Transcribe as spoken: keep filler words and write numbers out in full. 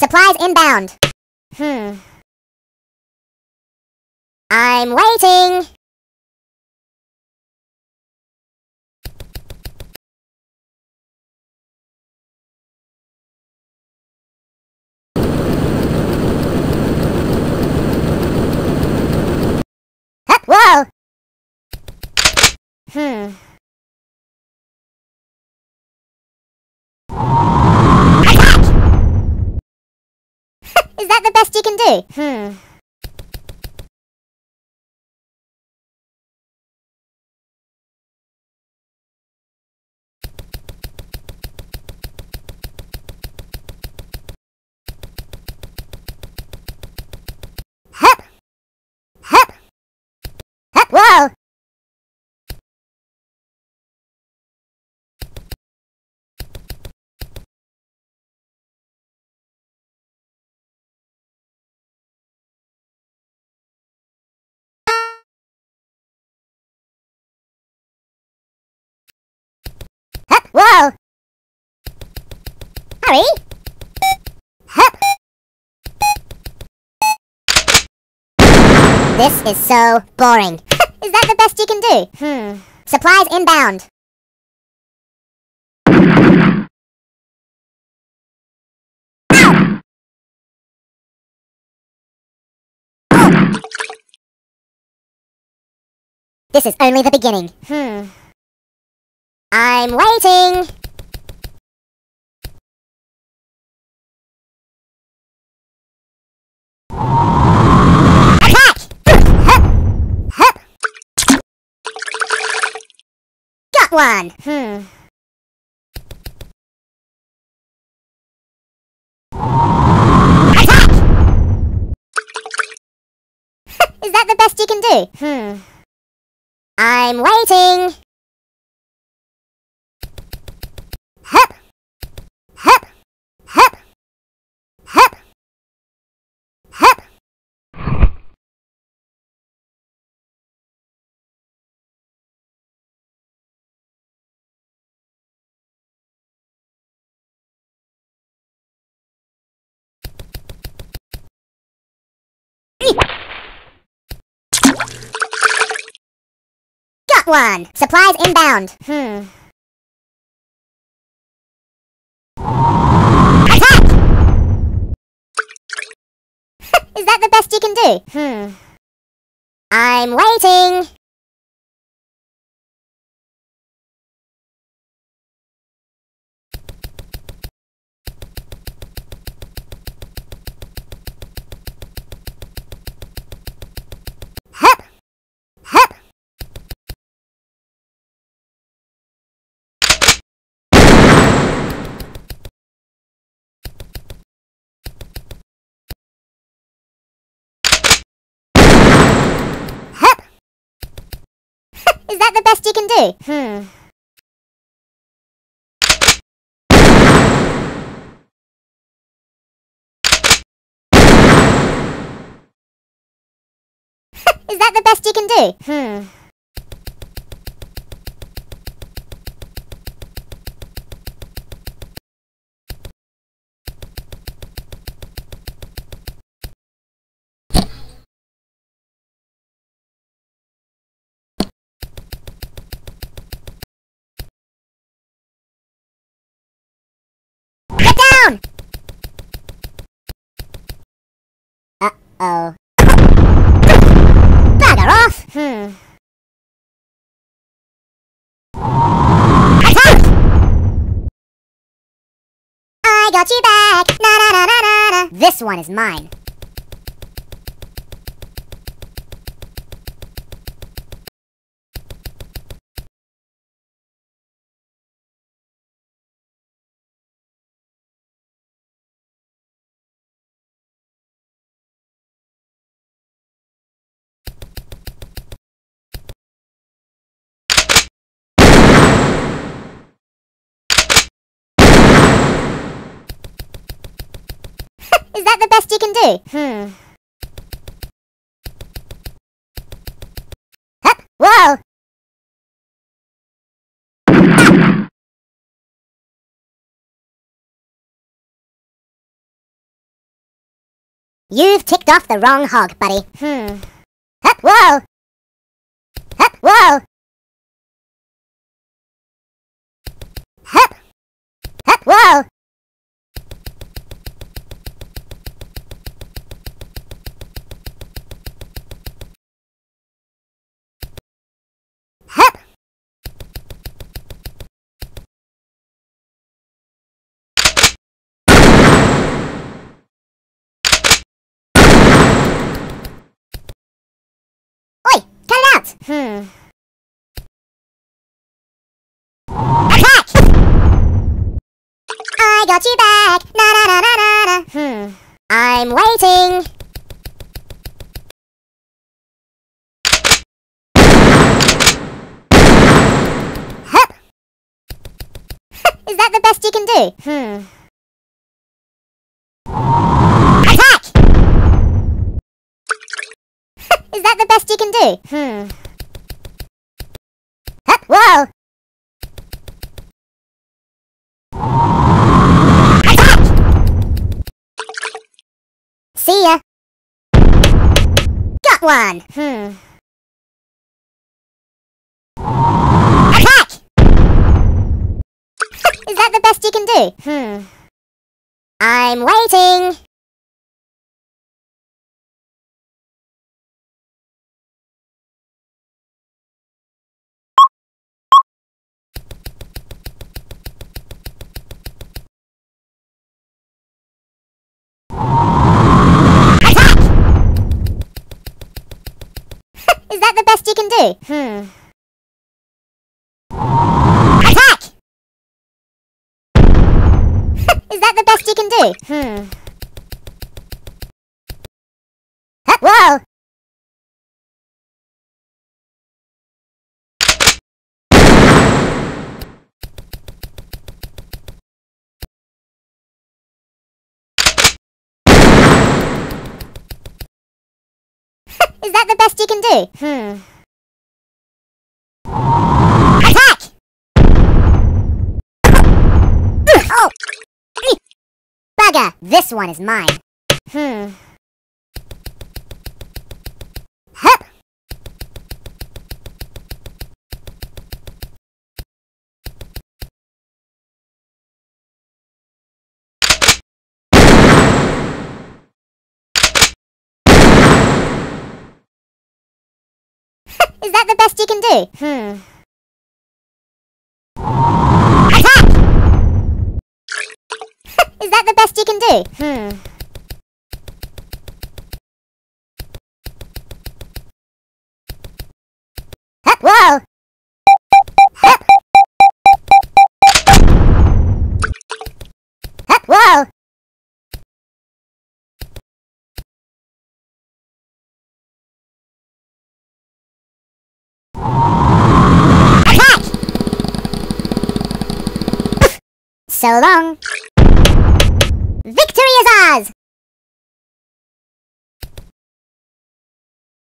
Supplies inbound. Hmm. I'm waiting. Whoa! Hmm. Attack! Is that the best you can do? Hmm. Whoa! Hup! Whoa! Hurry! Hup! This is so boring. Is that the best you can do? Hmm. Supplies inbound. Ow! Oh. This is only the beginning. Hmm. I'm waiting. One. Hmm. Attack! Is that the best you can do? Hmm. I'm waiting. Hup. Hup. Hup. Hup. Hup. One. Supplies inbound. Hmm. Attack! Is that the best you can do? Hmm. I'm waiting. Is that the best you can do? Hmm. Is that the best you can do? Hmm. Uh-oh. Bugger off! Hmm. Attack! I got you back! Na na na na na na! This one is mine. Is that the best you can do? Hmm. Hup! Whoa! Ah. You've ticked off the wrong hog, buddy. Hmm. Hup, whoa! Hup, whoa! Hup! Hup, whoa! Hup! Hmm. Attack! I got you back. Na na na na na na. Hmm. I'm waiting. Hup. Is that the best you can do? Hmm. Attack! Is that the best you can do? Hmm. Whoa! Attack! See ya! Got one! Hmm. Attack! Is that the best you can do? Hmm. I'm waiting! Is that the best you can do? Hmm. Attack! Is that the best you can do? Hmm. Hup, whoa! Is that the best you can do? Hmm. Attack! Oh! Bugger! This one is mine. Hmm. Hup! Is that the best you can do? Hmm. Attack! Is that the best you can do? Hmm. Hup, whoa! Hup! Hup, whoa! So long. Victory is ours!